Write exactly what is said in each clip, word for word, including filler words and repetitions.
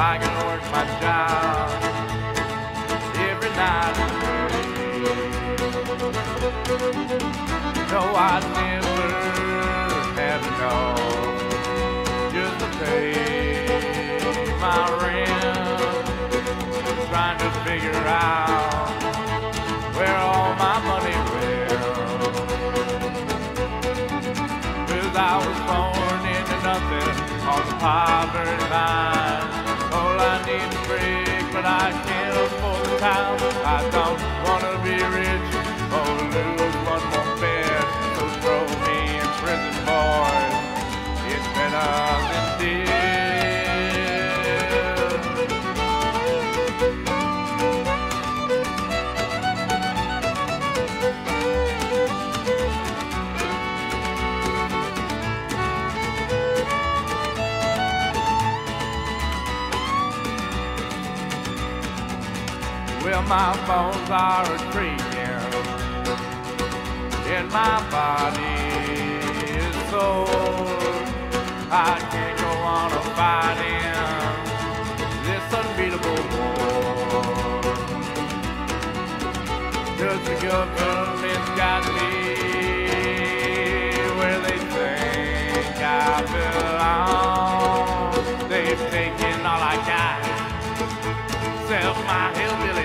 I can work my job every night and day. No, I never have enough just to pay my rent. Trying to figure out where all my money went, 'cause I was born into nothing on the poverty line. All I need is bread, but I can't afford the time. I don't want to be rich or lose one more bed, so throw me in prison, boys. It's better than well, my bones are a creaking, and my body is sore. I can't go on a fighting this unbeatable war, 'cause the government's got me where they think I belong. They've taken all I got, except my hillbilly.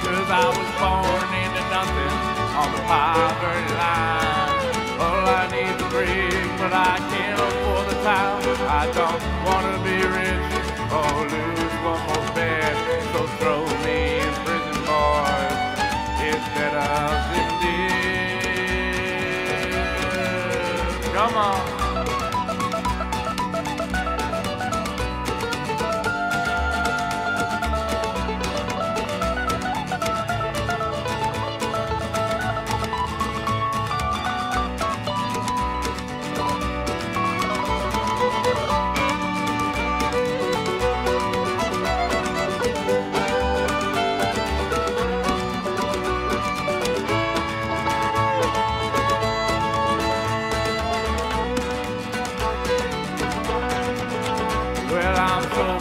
'Cause I was born into nothing on the poverty line. All I need is bread, but I can't afford the time. I don't want to be rich or lose one more bed, so throw me in prison, boys. It's better than this. Come on.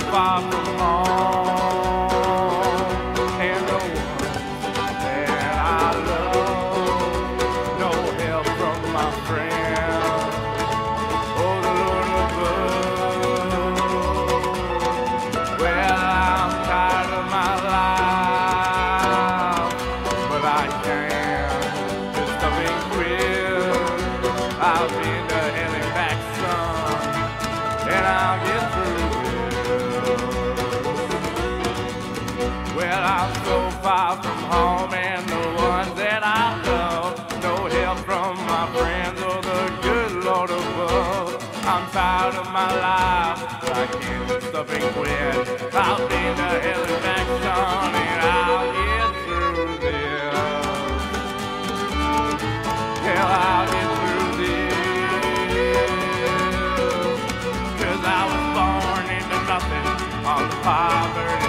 Far from home, and no one that I love, no help from my friends, oh the Lord above. Well, I'm tired of my life, but I can't just come and quit. I've been to hell and back, son, and I'll get through. Well, I'm so far from home and the ones that I love, no help from my friends or the good Lord above. I'm tired of my life, but I can't stop and quit. I'll be the hell and back, son, and I'll get through this. Hell, I'll get through this, 'cause I was born into nothing on the poverty.